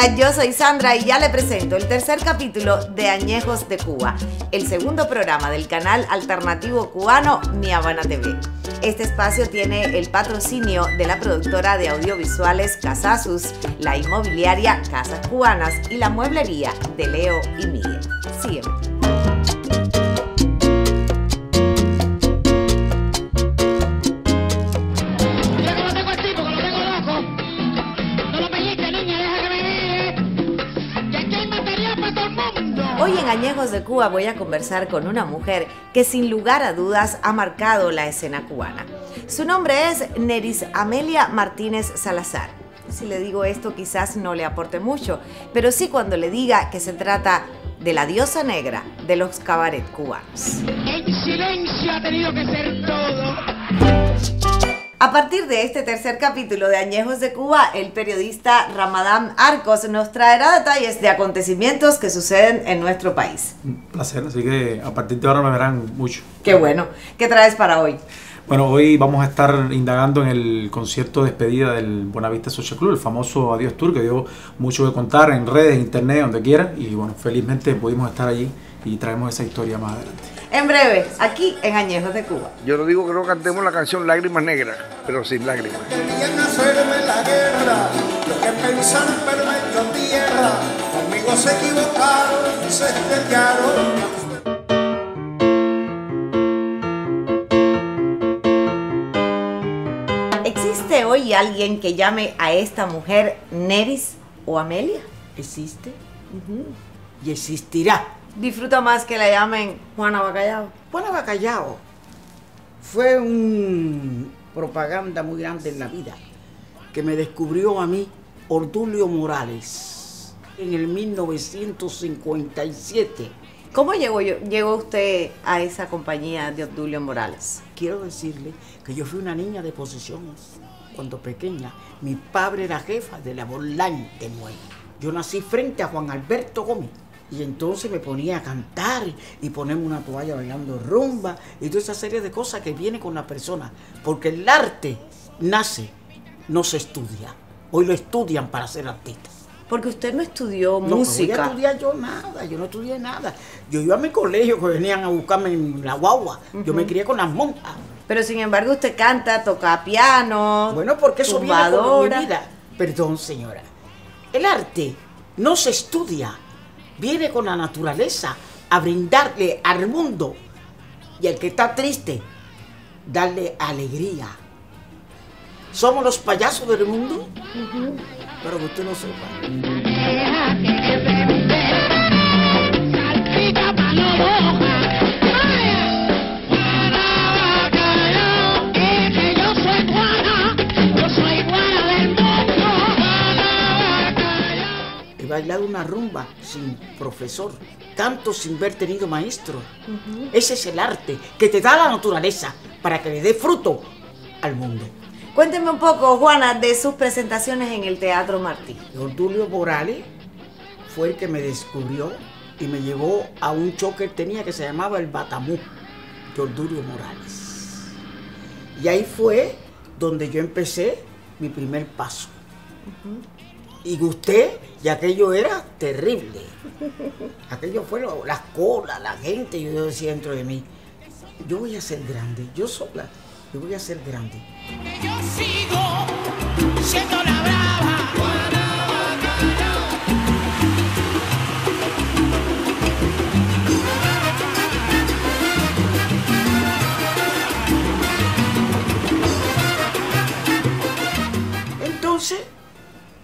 Hola, yo soy Sandra y ya le presento el tercer capítulo de Añejos de Cuba, el segundo programa del canal alternativo cubano Mi Habana TV. Este espacio tiene el patrocinio de la productora de audiovisuales Casasus, la inmobiliaria Casas Cubanas y la mueblería de Leo y Miguel. Sígueme. Hoy en Añejos de Cuba voy a conversar con una mujer que sin lugar a dudas ha marcado la escena cubana. Su nombre es Neris Amelia Martínez Salazar. Si le digo esto quizás no le aporte mucho, pero sí cuando le diga que se trata de la diosa negra de los cabarets cubanos. En silencio ha tenido que ser todo. A partir de este tercer capítulo de Añejos de Cuba, el periodista Ramadán Arcos nos traerá detalles de acontecimientos que suceden en nuestro país. Un placer, así que a partir de ahora me verán mucho. Qué bueno. ¿Qué traes para hoy? Bueno, hoy vamos a estar indagando en el concierto de despedida del Buenavista Social Club, el famoso Adiós Tour, que dio mucho que contar en redes, internet, donde quiera. Y bueno, felizmente pudimos estar allí y traemos esa historia más adelante. En breve, aquí en Añejos de Cuba. Yo no digo que no cantemos la canción Lágrimas Negras, pero sin lágrimas. Querían hacerme la guerra, lo que pensaron perdió tierra, conmigo se equivocaron, se estrellarón. ¿Existe hoy alguien que llame a esta mujer Neris o Amelia? Existe y existirá. Disfruta más que la llamen Juana Bacallao. Juana Bacallao fue una propaganda muy grande en la vida que me descubrió a mí Ortulio Morales en el 1957. ¿Cómo llegó usted a esa compañía de Ortulio Morales? Quiero decirle que yo fui una niña de posiciones cuando pequeña. Mi padre era jefa de la volante 9. Yo nací frente a Juan Alberto Gómez. Y entonces me ponía a cantar y ponerme una toalla bailando rumba y toda esa serie de cosas que viene con la persona. Porque el arte nace, no se estudia. Hoy lo estudian para ser artistas. Porque usted no estudió música. No estudié yo nada, yo no estudié nada. Yo iba a mi colegio que venían a buscarme en la guagua. Yo me crié con las monjas. Pero sin embargo usted canta, toca piano, bueno, porque eso viene con mi vida. Perdón, señora. El arte no se estudia. Viene con la naturaleza a brindarle al mundo y al que está triste, darle alegría. Somos los payasos del mundo, pero que usted no sepa. Bailar una rumba sin profesor, canto sin haber tenido maestro. Ese es el arte que te da la naturaleza para que le dé fruto al mundo. Cuénteme un poco, Juana, de sus presentaciones en el Teatro Martí. Ortulio Morales fue el que me descubrió y me llevó a un show que él tenía que se llamaba El Batamú de Ortulio Morales. Y ahí fue donde yo empecé mi primer paso. Y gusté, y aquello era terrible. Aquello fue las colas, la gente. Yo decía dentro de mí, yo voy a ser grande, yo sola, yo voy a ser grande. Yo sigo siendo la brava. Entonces,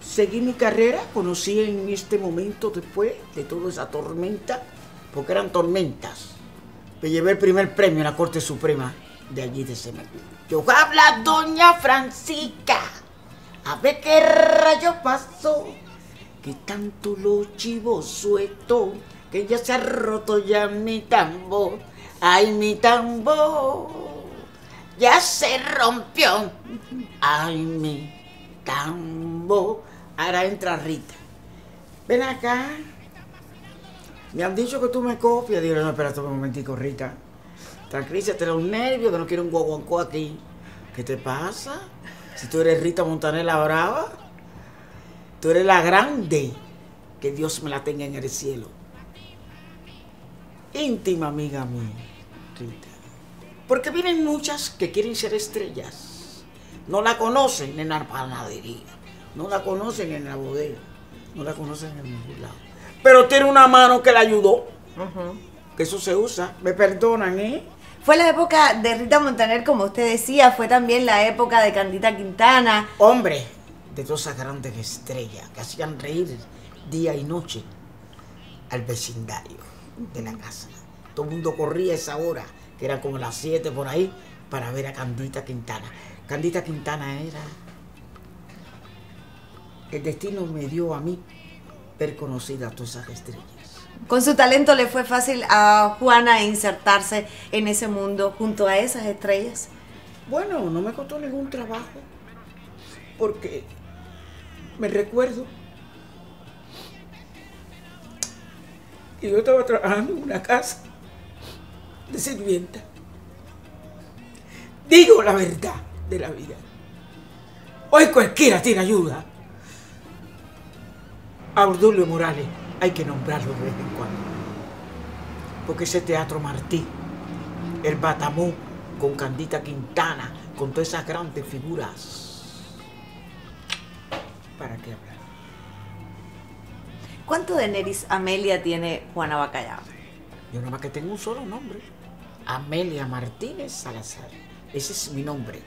seguí mi carrera, conocí en este momento después de toda esa tormenta, porque eran tormentas. Me llevé el primer premio en la Corte Suprema de allí de Cemento. Yo habla doña Francisca, a ver qué rayo pasó, que tanto los chivos suelto, que ya se ha roto ya mi tambor, ay mi tambor, ya se rompió, ay mi tambor. Ahora entra Rita. Ven acá. Me han dicho que tú me copias. Digo, no, espérate un momentico, Rita. Tranquilízate los nervios, que no quiero un guaguancó aquí. ¿Qué te pasa? Si tú eres Rita Montaner la brava, tú eres la grande. que Dios me la tenga en el cielo. Íntima amiga mía, Rita. Porque vienen muchas que quieren ser estrellas. No la conocen en la panadería, no la conocen en la bodega, no la conocen en ningún lado. Pero tiene una mano que la ayudó, que eso se usa. Me perdonan, ¿eh? Fue la época de Rita Montaner, como usted decía, fue también la época de Candita Quintana. Hombre, de todas esas grandes estrellas que hacían reír día y noche al vecindario de la casa. Todo el mundo corría a esa hora, que era como las 7 por ahí, para ver a Candita Quintana. Candita Quintana era... El destino me dio a mí ver conocidas todas esas estrellas. Con su talento le fue fácil a Juana insertarse en ese mundo junto a esas estrellas. Bueno, no me costó ningún trabajo, porque me recuerdo que yo estaba trabajando en una casa de sirvienta. Digo la verdad de la vida. Hoy cualquiera tiene ayuda. A Ortulio Morales hay que nombrarlo de vez en cuando, porque ese Teatro Martí, el Batamú, con Candita Quintana, con todas esas grandes figuras, ¿para qué hablar? ¿Cuánto de Neris Amelia tiene Juana Bacallao? Yo nada más que tengo un solo nombre, Amelia Martínez Salazar, ese es mi nombre,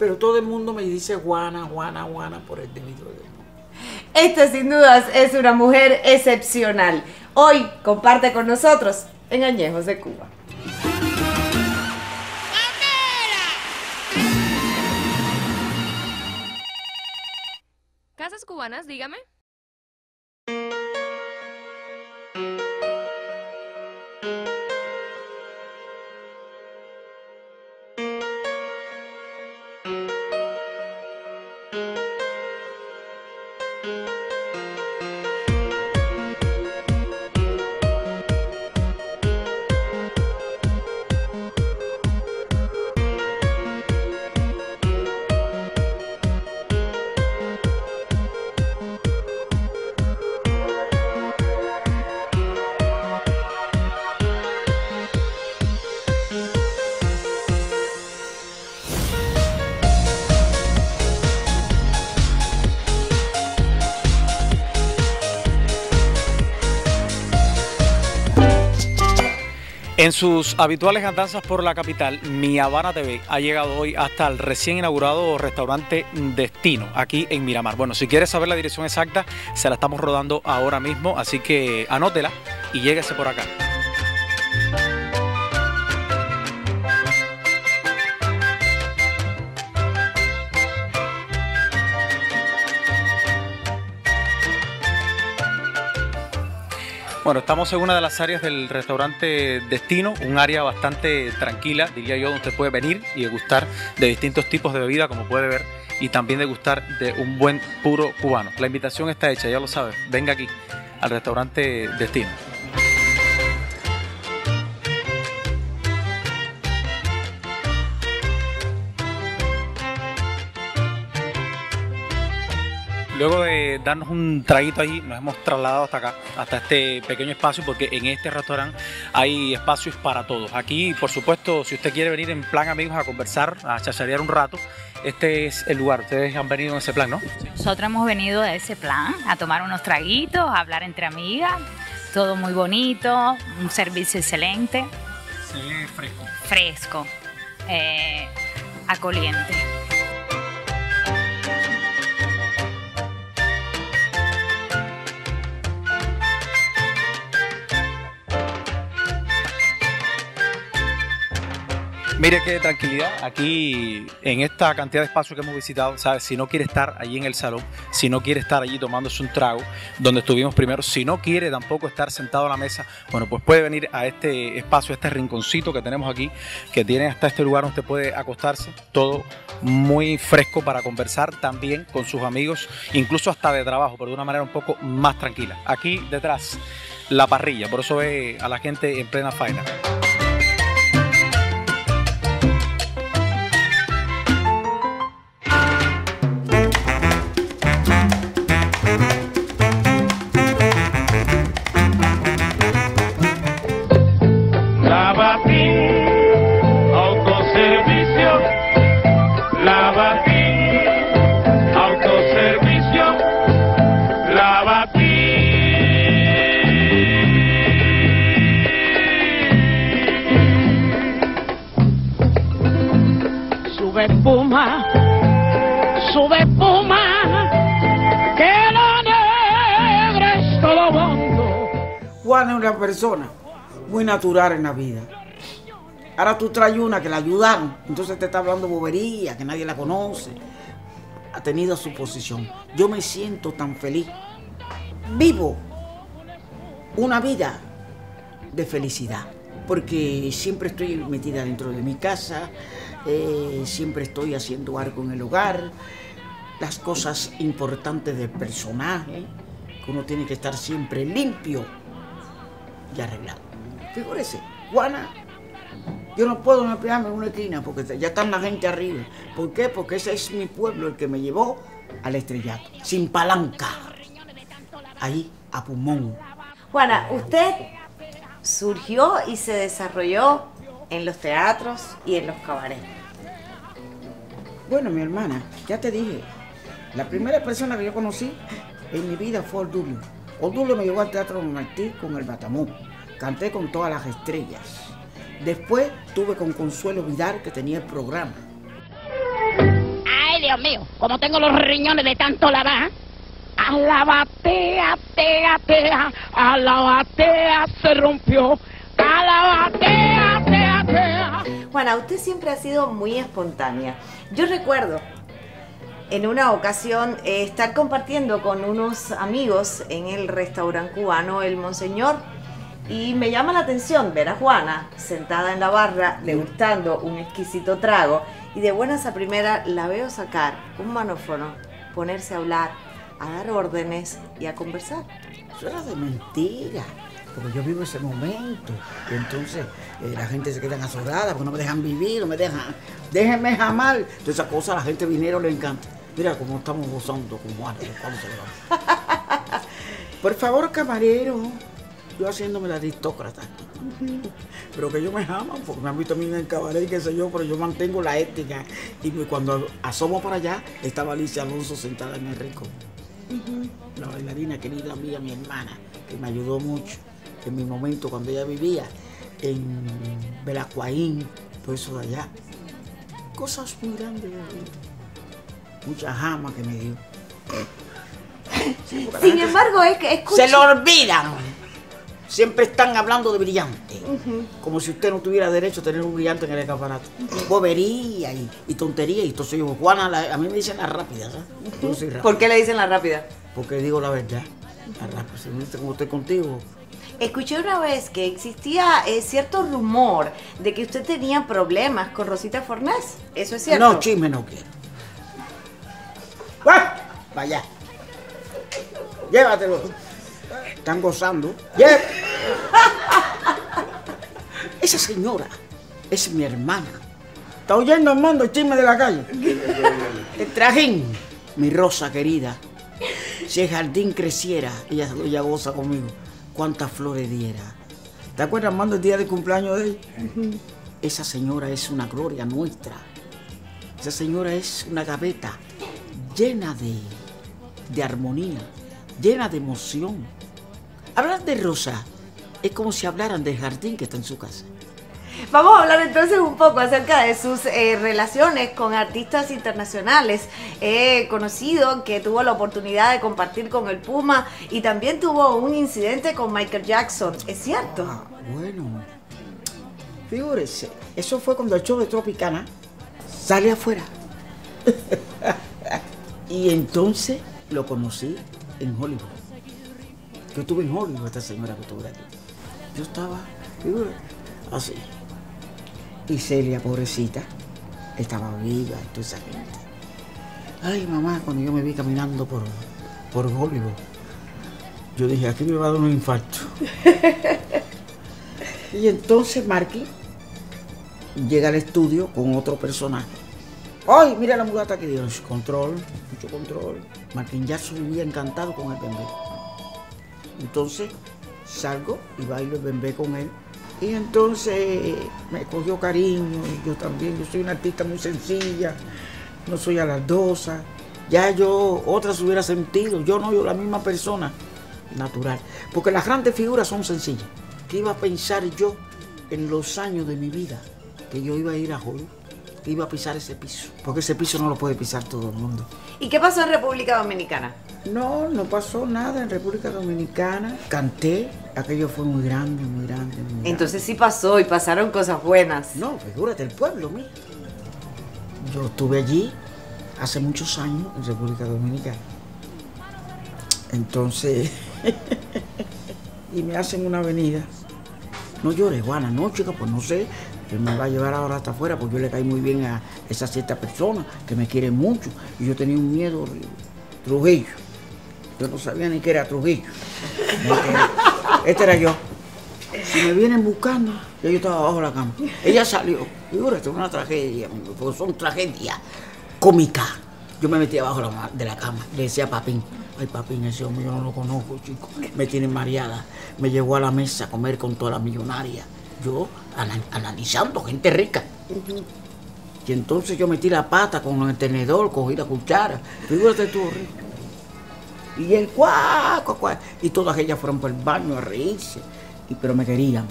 pero todo el mundo me dice Juana, Juana, Juana por el debido de... Esta sin dudas es una mujer excepcional. Hoy comparte con nosotros en Añejos de Cuba. Casas Cubanas, dígame. En sus habituales andanzas por la capital, Mi Habana TV ha llegado hoy hasta el recién inaugurado restaurante Destino, aquí en Miramar. Bueno, si quieres saber la dirección exacta, se la estamos rodando ahora mismo, así que anótela y lléguese por acá. Bueno, estamos en una de las áreas del restaurante Destino, un área bastante tranquila, diría yo, donde usted puede venir y degustar de distintos tipos de bebida, como puede ver, y también degustar de un buen puro cubano. La invitación está hecha, ya lo sabes, venga aquí, al restaurante Destino. Luego de darnos un traguito allí, nos hemos trasladado hasta acá, hasta este pequeño espacio, porque en este restaurante hay espacios para todos. Aquí, por supuesto, si usted quiere venir en plan amigos a conversar, a chacharear un rato, este es el lugar. Ustedes han venido en ese plan, ¿no? Sí. Nosotros hemos venido de ese plan, a tomar unos traguitos, a hablar entre amigas, todo muy bonito, un servicio excelente. Se ve fresco. Fresco, acoliente. Mire qué tranquilidad, aquí en esta cantidad de espacio que hemos visitado, ¿sabes? Si no quiere estar allí en el salón, si no quiere estar allí tomándose un trago, donde estuvimos primero, si no quiere tampoco estar sentado a la mesa, bueno, pues puede venir a este espacio, a este rinconcito que tenemos aquí, que tiene hasta este lugar donde usted puede acostarse, todo muy fresco para conversar también con sus amigos, incluso hasta de trabajo, pero de una manera un poco más tranquila. Aquí detrás, la parrilla, por eso ve a la gente en plena faena. sube espuma, que la negra es todo mundo. Juana es una persona muy natural en la vida. Ahora tú traes una que la ayudaron, entonces te está hablando bobería, que nadie la conoce. Ha tenido su posición. Yo me siento tan feliz. Vivo una vida de felicidad, porque siempre estoy metida dentro de mi casa, siempre estoy haciendo algo en el hogar, las cosas importantes del personaje, que uno tiene que estar siempre limpio y arreglado. Figúrese, Juana, yo no puedo no pegarme en una esquina porque ya está la gente arriba. ¿Por qué? Porque ese es mi pueblo, el que me llevó al estrellato, sin palanca, ahí a pulmón. Juana, usted surgió y se desarrolló en los teatros y en los cabarets. Bueno, mi hermana, ya te dije, la primera persona que yo conocí en mi vida fue Ortulio. Ortulio me llevó al Teatro Don Martí con el Batamón. Canté con todas las estrellas. Después tuve con Consuelo Vidal, que tenía el programa. Ay, Dios mío, como tengo los riñones de tanto lavar. A la batea se rompió, a la batea, tea, tea. Juana, usted siempre ha sido muy espontánea. Yo recuerdo en una ocasión estar compartiendo con unos amigos en el restaurante cubano El Monseñor y me llama la atención ver a Juana sentada en la barra degustando un exquisito trago y de buenas a primeras la veo sacar un manófono, ponerse a hablar, a dar órdenes y a conversar. Eso era de mentira, porque yo vivo ese momento. Y entonces la gente se queda azorada porque no me dejan vivir, no me dejan... Déjenme jamás. Entonces esa cosa a la gente vinero le encanta. Mira cómo estamos gozando con Juana. Por favor, camarero. Yo haciéndome la aristócrata. Pero que ellos me aman porque me han visto a mí en el cabaret y qué sé yo, pero yo mantengo la ética. Y cuando asomo para allá, estaba Alicia Alonso sentada en el rincón. La bailarina querida mía, mi hermana, que me ayudó mucho en mi momento cuando ella vivía en Belacuaín, todo eso de allá. Cosas muy grandes de la vida. Mucha jama que me dio. Sí, sin embargo, es que se lo olvidan. Siempre están hablando de brillante. Como si usted no tuviera derecho a tener un brillante en el escaparato. Bobería y tontería. Y entonces yo, Juana, a mí me dicen la rápida, ¿sabes? Yo soy rápida. ¿Por qué le dicen la rápida? Porque digo la verdad. La rápida, si me dicen como estoy contigo. Escuché una vez que existía cierto rumor de que usted tenía problemas con Rosita Fornés. ¿Eso es cierto? No, chisme no quiero. ¡Ah! Vaya. Llévatelo. Están gozando. Yeah. Esa señora es mi hermana. ¿Está oyendo, Armando, el chisme de la calle? El trajín, mi rosa querida. Si el jardín creciera, ella goza conmigo. Cuántas flores diera. ¿Te acuerdas, Armando, el día de cumpleaños de ella? Esa señora es una gloria nuestra. Esa señora es una gaveta llena de armonía, llena de emoción. Hablar de Rosa es como si hablaran del jardín que está en su casa. Vamos a hablar entonces un poco acerca de sus relaciones con artistas internacionales. He conocido que tuvo la oportunidad de compartir con el Puma y también tuvo un incidente con Michael Jackson. ¿Es cierto? Ah, bueno, figúrese, eso fue cuando el show de Tropicana sale afuera. Y entonces lo conocí en Hollywood. Yo estuve en Hollywood, esta señora que estuvo aquí. Yo estaba así. Y Celia, pobrecita, estaba viva, toda esa gente. Ay, mamá, cuando yo me vi caminando por Hollywood, yo dije, aquí me va a dar un infarto. Y entonces Marky llega al estudio con otro personaje. Ay, mira la mulata que dio. Control, mucho control. Martín Jackson vivía encantado con el bembé. Entonces salgo y bailo el bembé con él. Y entonces me cogió cariño, yo también, yo soy una artista muy sencilla, no soy alardosa. Ya yo, otras hubiera sentido, yo no, yo la misma persona, natural. Porque las grandes figuras son sencillas. ¿Qué iba a pensar yo en los años de mi vida? Que yo iba a ir a Hollywood que iba a pisar ese piso, porque ese piso no lo puede pisar todo el mundo. ¿Y qué pasó en República Dominicana? No, no pasó nada en República Dominicana. Canté, aquello fue muy grande, muy grande, muy grande. Entonces sí pasó y pasaron cosas buenas. No, figúrate, el pueblo, mira. Yo estuve allí hace muchos años en República Dominicana. Entonces, y me hacen una avenida. No llores, Juana, no, chica, pues no sé. Él me va a llevar ahora hasta afuera porque yo le caí muy bien a esa cierta persona que me quiere mucho. Y yo tenía un miedo horrible. Trujillo. Yo no sabía ni que era Trujillo. Este era yo. Si me vienen buscando, yo estaba abajo de la cama. Ella salió. Y ahora esto es una tragedia, porque son tragedias cómicas. Yo me metí abajo de la cama. Le decía a Papín. Ay, Papín, ese hombre yo no lo conozco, chico. Me tiene mareada. Me llevó a la mesa a comer con toda la millonaria. Yo analizando gente rica. Y entonces yo metí la pata con el tenedor, cogí la cuchara. Fíjate tú, rico. Y el cuaco, cuaco. Y todas ellas fueron por el baño a reírse. Pero me querían.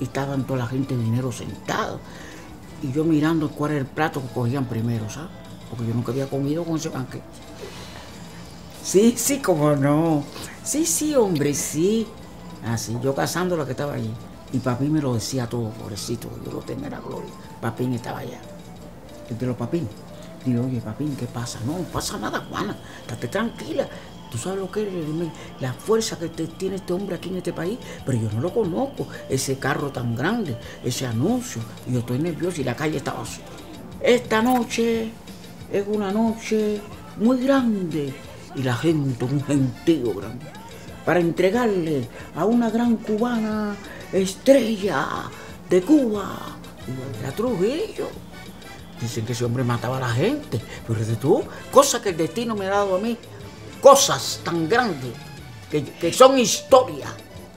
Y estaban toda la gente de dinero sentado. Y yo mirando cuál era el plato que cogían primero, ¿sabes? Porque yo nunca había comido con ese banquete. Sí, sí, cómo no. Sí, sí, hombre, sí. Así, yo cazando la que estaba allí. Y Papín me lo decía todo, pobrecito, que yo lo tenía la gloria. Papín estaba allá. El de los Papín. Digo, oye, Papín, ¿qué pasa? No, no pasa nada, Juana. Estate tranquila. Tú sabes lo que es la fuerza que tiene este hombre aquí en este país, pero yo no lo conozco. Ese carro tan grande, ese anuncio. Yo estoy nervioso y la calle está vacía. Esta noche es una noche muy grande y la gente, un gentío grande, para entregarle a una gran cubana estrella de Cuba. Y a Trujillo. Dicen que ese hombre mataba a la gente, pero de tú, cosa que el destino me ha dado a mí. Cosas tan grandes, que son historias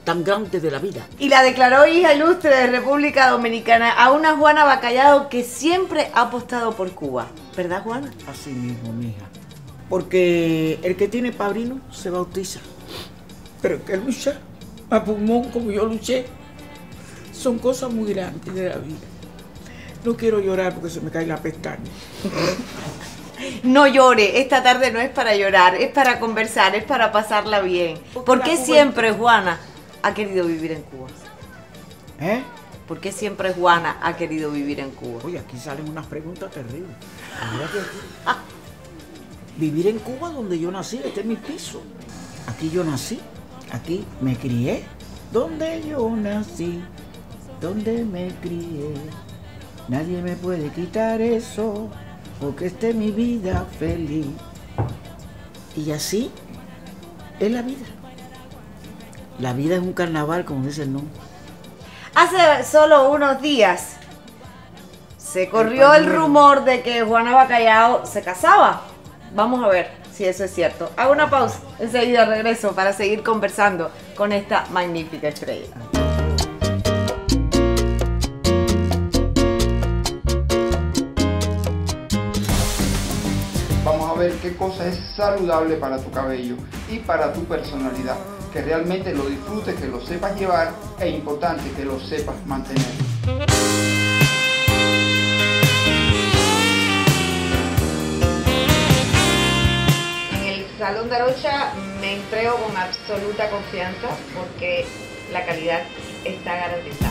tan grandes de la vida. Y la declaró hija ilustre de República Dominicana a una Juana Bacallao que siempre ha apostado por Cuba. ¿Verdad, Juana? Así mismo, mija. Porque el que tiene padrino se bautiza. Pero el que lucha a pulmón como yo luché, son cosas muy grandes de la vida. No quiero llorar porque se me cae la pestaña. No llore, esta tarde no es para llorar, es para conversar, es para pasarla bien. ¿Por qué siempre Juana ha querido vivir en Cuba? ¿Eh? ¿Por qué siempre Juana ha querido vivir en Cuba? Oye, aquí salen unas preguntas terribles. Vivir en Cuba donde yo nací, este es mi piso. Aquí yo nací, aquí me crié. Donde yo nací, donde me crié. Nadie me puede quitar eso. Porque esta es mi vida feliz. Y así es la vida. La vida es un carnaval, como dice el nombre. Hace solo unos días se corrió el rumor de que Juana Bacallao se casaba. Vamos a ver si eso es cierto. Hago una pausa, enseguida regreso para seguir conversando con esta magnífica estrella. Qué cosa es saludable para tu cabello y para tu personalidad, que realmente lo disfrutes, que lo sepas llevar e importante que lo sepas mantener. En el Salón de Rocha me entrego con absoluta confianza porque la calidad está garantizada.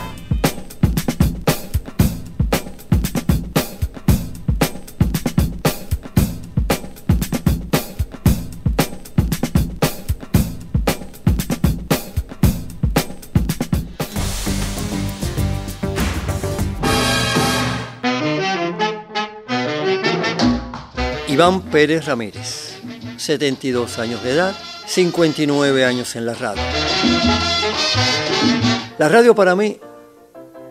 Iván Pérez Ramírez, 72 años de edad, 59 años en la radio. La radio para mí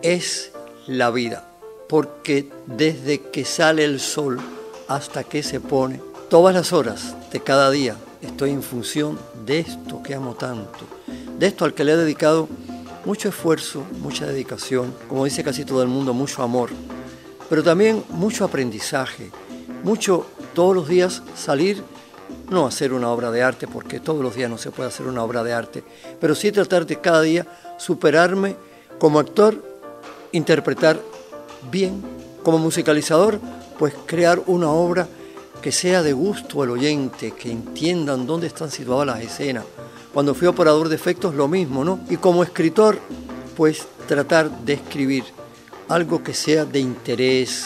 es la vida, porque desde que sale el sol hasta que se pone, todas las horas de cada día estoy en función de esto que amo tanto, de esto al que le he dedicado mucho esfuerzo, mucha dedicación, como dice casi todo el mundo, mucho amor, pero también mucho aprendizaje, mucho todos los días salir, no hacer una obra de arte, porque todos los días no se puede hacer una obra de arte, pero sí tratar de cada día superarme como actor, interpretar bien, como musicalizador, pues crear una obra que sea de gusto al oyente, que entiendan dónde están situadas las escenas. Cuando fui operador de efectos, lo mismo, ¿no? Y como escritor, pues tratar de escribir algo que sea de interés.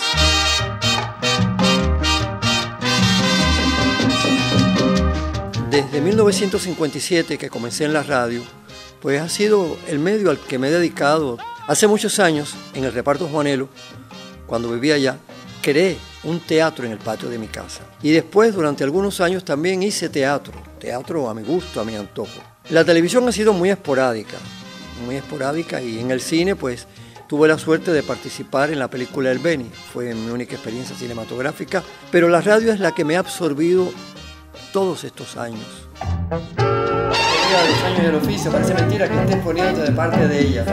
Desde 1957 que comencé en la radio, pues ha sido el medio al que me he dedicado. Hace muchos años, en el reparto Juanelo, cuando vivía allá, creé un teatro en el patio de mi casa. Y después, durante algunos años, también hice teatro. Teatro a mi gusto, a mi antojo. La televisión ha sido muy esporádica, y en el cine, pues, tuve la suerte de participar en la película El Beni. Fue mi única experiencia cinematográfica, pero la radio es la que me ha absorbido todos estos años. Los años del oficio, parece mentira que estés poniendo de parte de ella.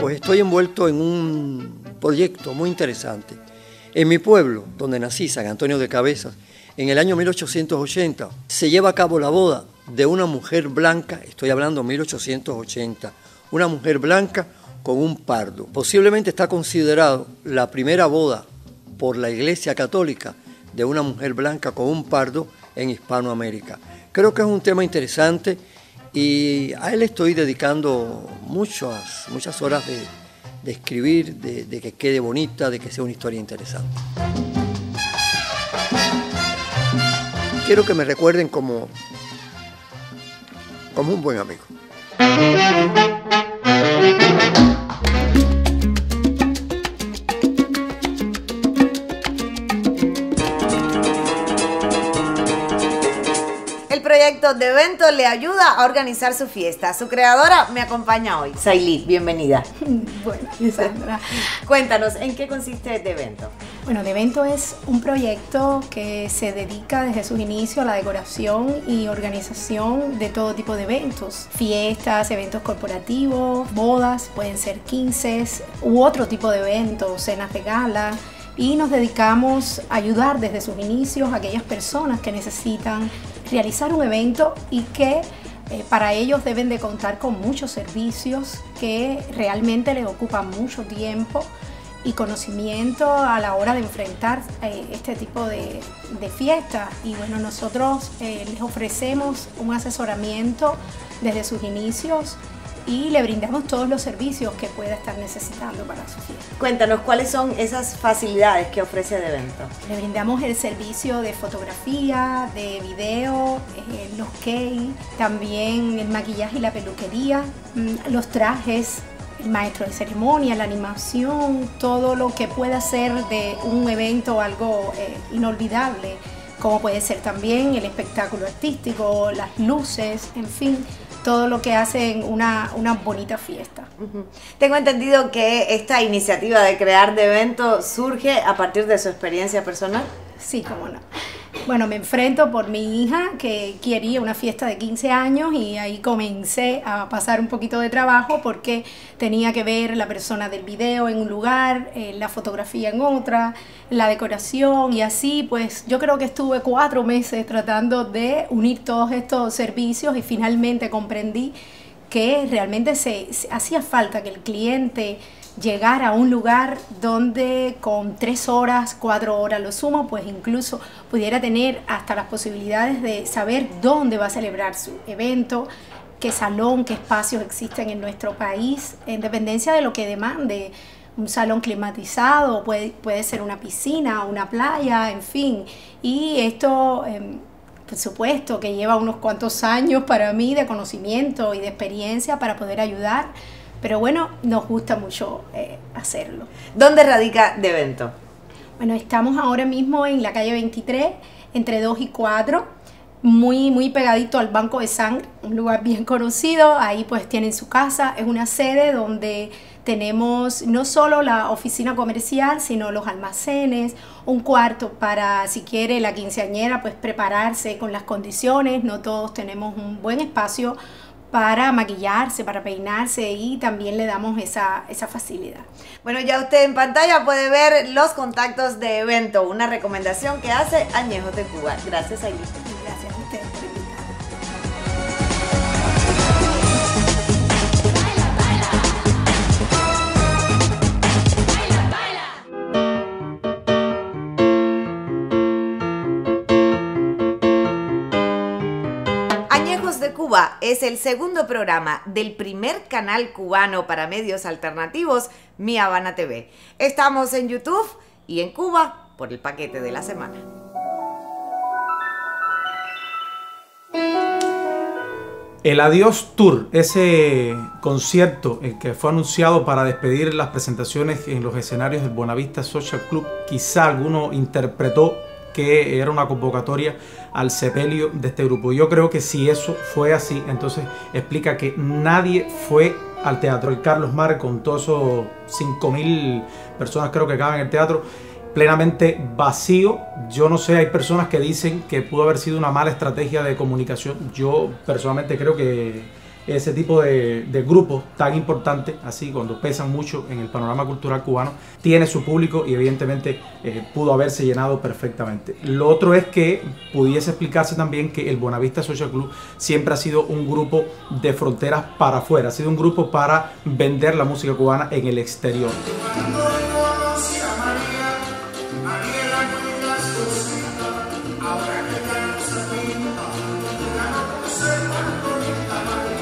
Pues estoy envuelto en un proyecto muy interesante. En mi pueblo, donde nací, San Antonio de Cabezas, en el año 1880, se lleva a cabo la boda de una mujer blanca, estoy hablando 1880, una mujer blanca con un pardo. Posiblemente está considerado la primera boda por la Iglesia Católica de una mujer blanca con un pardo en Hispanoamérica. Creo que es un tema interesante y a él estoy dedicando muchas horas de escribir, de que quede bonita, de que sea una historia interesante. Quiero que me recuerden como un buen amigo. Proyecto De Evento le ayuda a organizar su fiesta. Su creadora me acompaña hoy. Sailí, bienvenida. Bueno, Sandra. Cuéntanos, ¿en qué consiste De Evento? Bueno, De Evento es un proyecto que se dedica desde sus inicios a la decoración y organización de todo tipo de eventos. Fiestas, eventos corporativos, bodas, pueden ser 15 u otro tipo de eventos, cenas de gala. Y nos dedicamos a ayudar desde sus inicios a aquellas personas que necesitan realizar un evento y que para ellos deben de contar con muchos servicios que realmente les ocupan mucho tiempo y conocimiento a la hora de enfrentar este tipo de fiestas. Y bueno, nosotros les ofrecemos un asesoramiento desde sus inicios y le brindamos todos los servicios que pueda estar necesitando para su fiesta. Cuéntanos, ¿cuáles son esas facilidades que ofrece De Evento? Le brindamos el servicio de fotografía, de video, los cakes, también el maquillaje y la peluquería, los trajes, el maestro de ceremonia, la animación, todo lo que pueda hacer de un evento algo inolvidable, como puede ser también el espectáculo artístico, las luces, en fin, todo lo que hacen una bonita fiesta. Tengo entendido que esta iniciativa de crear De Evento surge a partir de su experiencia personal. Sí, cómo no. Bueno, me enfrento por mi hija que quería una fiesta de 15 años y ahí comencé a pasar un poquito de trabajo porque tenía que ver la persona del video en un lugar, la fotografía en otra, la decoración y así pues yo creo que estuve 4 meses tratando de unir todos estos servicios y finalmente comprendí que realmente se hacía falta que el cliente llegar a un lugar donde con 3 horas, 4 horas lo sumo, pues incluso pudiera tener hasta las posibilidades de saber dónde va a celebrar su evento, qué salón, qué espacios existen en nuestro país, en dependencia de lo que demande. Un salón climatizado, puede ser una piscina, una playa, en fin. Y esto, por supuesto, que lleva unos cuantos años para mí de conocimiento y de experiencia para poder ayudar. Pero bueno, nos gusta mucho hacerlo. ¿Dónde radica De Evento? Bueno, estamos ahora mismo en la calle 23, entre 2 y 4, muy pegadito al Banco de Sangre, un lugar bien conocido. Ahí pues tienen su casa, es una sede donde tenemos no solo la oficina comercial, sino los almacenes, un cuarto para, si quiere, la quinceañera, pues prepararse con las condiciones. No todos tenemos un buen espacio para maquillarse, para peinarse y también le damos esa facilidad. Bueno, ya usted en pantalla puede ver los contactos de Evento, una recomendación que hace Añejos de Cuba. Gracias, Alicia. Gracias a ustedes por invitarme. Baila, baila. Baila, baila. Cuba es el segundo programa del primer canal cubano para medios alternativos, Mi Habana TV. Estamos en YouTube y en Cuba por el paquete de la semana. El Adiós Tour, ese concierto que fue anunciado para despedir las presentaciones en los escenarios del Buenavista Social Club, quizá alguno interpretó que era una convocatoria al sepelio de este grupo. Yo creo que si eso fue así, entonces explica que nadie fue al teatro. El Carlos Mar, con todos esos 5.000 personas creo que caben en el teatro, plenamente vacío. Yo no sé, hay personas que dicen que pudo haber sido una mala estrategia de comunicación. Yo personalmente creo que ese tipo de grupos tan importantes, así cuando pesan mucho en el panorama cultural cubano, tiene su público y evidentemente pudo haberse llenado perfectamente. Lo otro es que pudiese explicarse también que el Buenavista Social Club siempre ha sido un grupo de fronteras para afuera, ha sido un grupo para vender la música cubana en el exterior.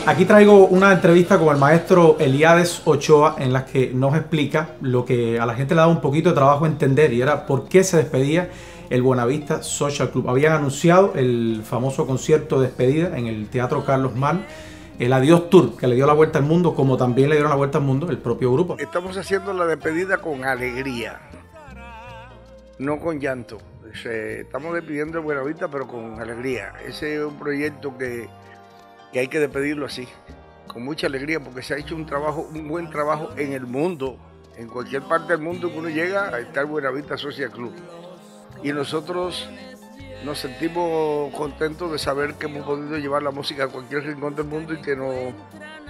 Aquí traigo una entrevista con el maestro Eliades Ochoa en la que nos explica lo que a la gente le daba un poquito de trabajo entender, y era por qué se despedía el Buenavista Social Club. Habían anunciado el famoso concierto de despedida en el Teatro Carlos Mar, el Adiós Tour, que le dio la vuelta al mundo, como también le dieron la vuelta al mundo el propio grupo. Estamos haciendo la despedida con alegría, no con llanto. Estamos despidiendo el Buenavista, pero con alegría. Ese es un proyecto que hay que despedirlo así, con mucha alegría, porque se ha hecho un trabajo, un buen trabajo en el mundo. En cualquier parte del mundo que uno llega, está el Buenavista Social Club. Y nosotros nos sentimos contentos de saber que hemos podido llevar la música a cualquier rincón del mundo y que no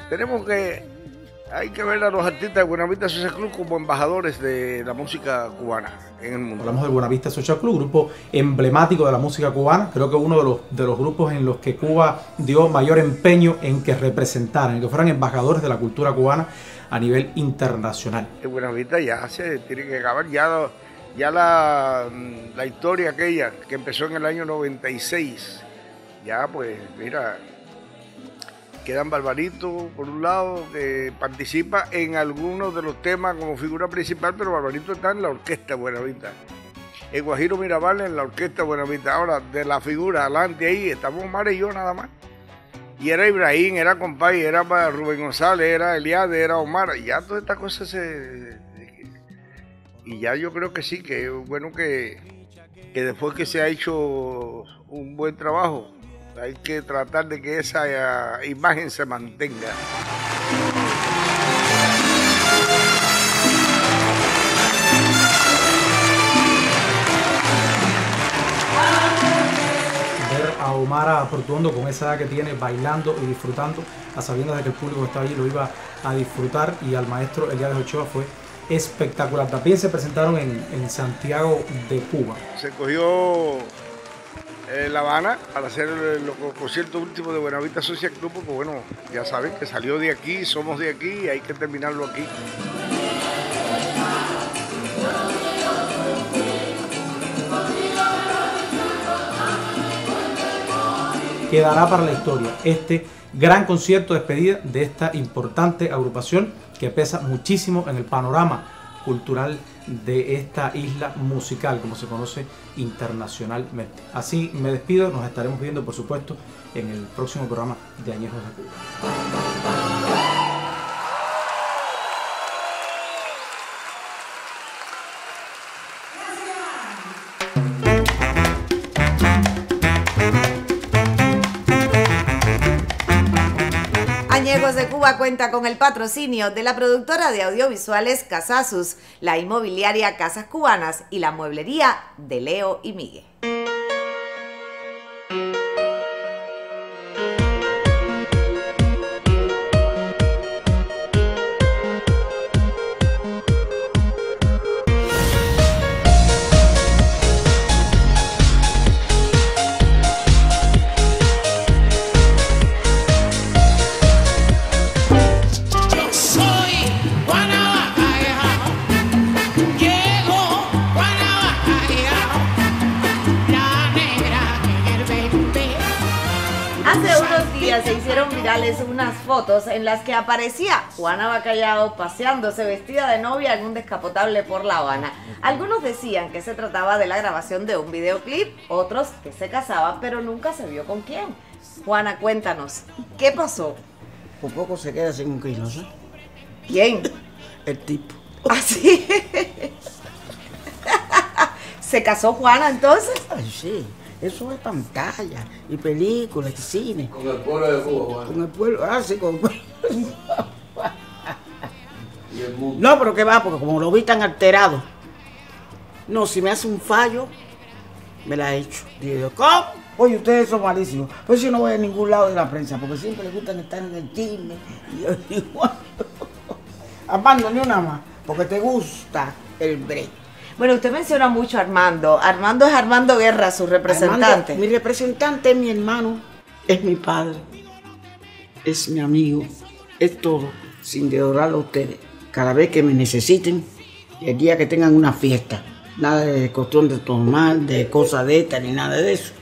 tenemos que... Hay que ver a los artistas de Buenavista Social Club como embajadores de la música cubana en el mundo. Hablamos del Buenavista Social Club, grupo emblemático de la música cubana. Creo que uno de los grupos en los que Cuba dio mayor empeño en que representaran, en que fueran embajadores de la cultura cubana a nivel internacional. El Buenavista ya se tiene que acabar, ya la historia aquella que empezó en el año 96. Ya pues, mira... Quedan Barbarito, por un lado, que participa en algunos de los temas como figura principal, pero Barbarito está en la orquesta Buenavista. El Guajiro Miramar en la orquesta Buenavista. Ahora, de la figura adelante ahí, estamos Omar y yo nada más. Y era Ibrahim, era Compay, era Rubén González, era Eliade, era Omar. Y ya todas estas cosas se... Y ya yo creo que sí, que es bueno que después que se ha hecho un buen trabajo, hay que tratar de que esa imagen se mantenga. Ver a Omar aportuando con esa edad que tiene, bailando y disfrutando, a sabiendas de que el público que estaba allí lo iba a disfrutar, y al maestro Eliades Ochoa, fue espectacular. También se presentaron en Santiago de Cuba. Se cogió... La Habana para hacer los conciertos últimos de Buenavista Social Club, porque bueno, ya saben que salió de aquí, somos de aquí y hay que terminarlo aquí. Quedará para la historia este gran concierto de despedida de esta importante agrupación que pesa muchísimo en el panorama cultural de esta isla musical, como se conoce internacionalmente. Así me despido, nos estaremos viendo por supuesto en el próximo programa de Añejos de Cuba. Añejos de Cuba cuenta con el patrocinio de la productora de audiovisuales Casasus, la inmobiliaria Casas Cubanas y la mueblería de Leo y Miguel. días se hicieron virales unas fotos en las que aparecía Juana Bacallao paseándose vestida de novia en un descapotable por La Habana. Algunos decían que se trataba de la grabación de un videoclip, otros que se casaban pero nunca se vio con quién. Juana, cuéntanos, ¿qué pasó? Por poco se queda sin un kilo, ¿sí? ¿Quién? El tipo. ¿Así? ¿Ah, se casó Juana entonces? Ay, sí. Eso es pantalla, y películas, y cine. Con el pueblo de Cuba, Juana. Con el pueblo, ah, sí, con el pueblo. Y el mundo. No, pero qué va, porque como lo vi tan alterado. No, si me hace un fallo, me la he hecho. Digo, ¿cómo? Oye, ustedes son malísimos. Pues yo no voy a ningún lado de la prensa, porque siempre les gustan estar en el chisme. Y yo digo, Armando, ni una más, porque te gusta el break. Bueno, usted menciona mucho a Armando. Armando es Armando Guerra, su representante. Armando, mi representante es mi hermano, es mi padre, es mi amigo, es todo, sin deorarlo a ustedes. Cada vez que me necesiten, el día que tengan una fiesta, nada de cuestión de tomar, de cosas de esta, ni nada de eso.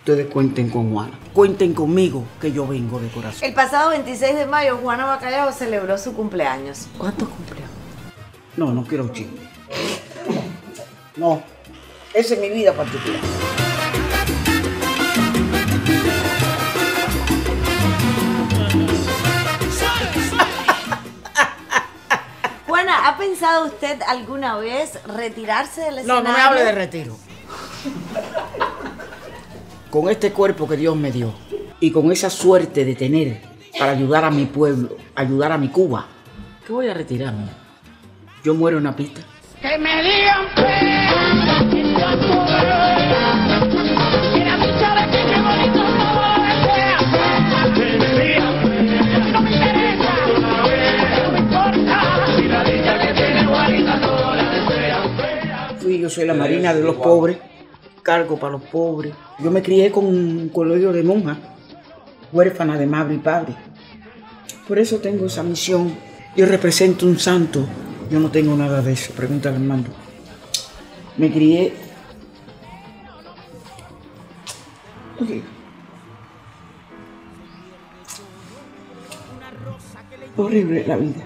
Ustedes cuenten con Juana, cuenten conmigo, que yo vengo de corazón. El pasado 26 de mayo, Juana Bacallao celebró su cumpleaños. ¿Cuántos cumpleaños? No, no quiero un chingo. No, esa es mi vida particular. Juana, ¿ha pensado usted alguna vez retirarse del escenario? No, no me hable de retiro. Con este cuerpo que Dios me dio y con esa suerte de tener para ayudar a mi pueblo, ayudar a mi Cuba, ¿qué voy a retirarme? Yo muero en una pista. Que me digan pena, que sea tu gloria. Que la dicha de ti, que bonito sabor sea. Que me digan pena, no me interesa, no me importa. Si la dicha que tiene guarita, toda la desea. Fui, yo soy la marina de los pobres, cargo para los pobres. Yo me crié con un colegio de monjas, huérfana de madre y padre. Por eso tengo esa misión. Yo represento un santo. Yo no tengo nada de eso, pregúntale a Armando. Me crié... Okay. Horrible la vida.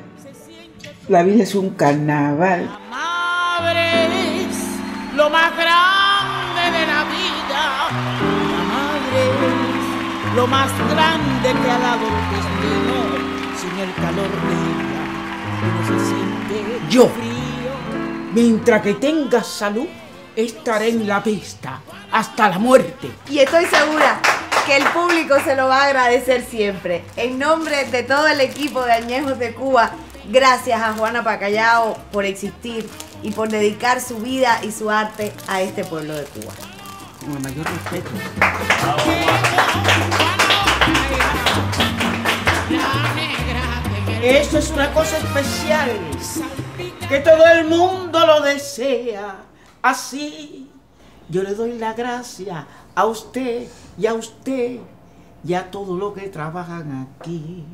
La vida es un carnaval. La madre es lo más grande de la vida. La madre es lo más grande que ha dado el destino. Sin el calor de ella. Yo, mientras que tenga salud, estaré en la pista hasta la muerte. Y estoy segura que el público se lo va a agradecer siempre. En nombre de todo el equipo de Añejos de Cuba, gracias a Juana Bacallao por existir y por dedicar su vida y su arte a este pueblo de Cuba. Con el mayor respeto. Eso es una cosa especial, que todo el mundo lo desea. Así yo le doy la gracia a usted y a todo lo que trabajan aquí.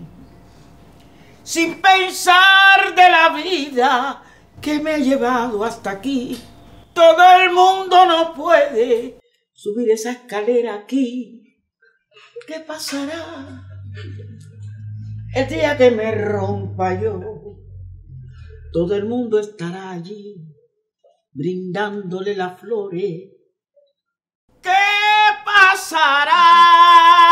Sin pensar de la vida que me ha llevado hasta aquí. Todo el mundo no puede subir esa escalera aquí. ¿Qué pasará? El día que me rompa yo, todo el mundo estará allí, brindándole las flores. ¿Qué pasará?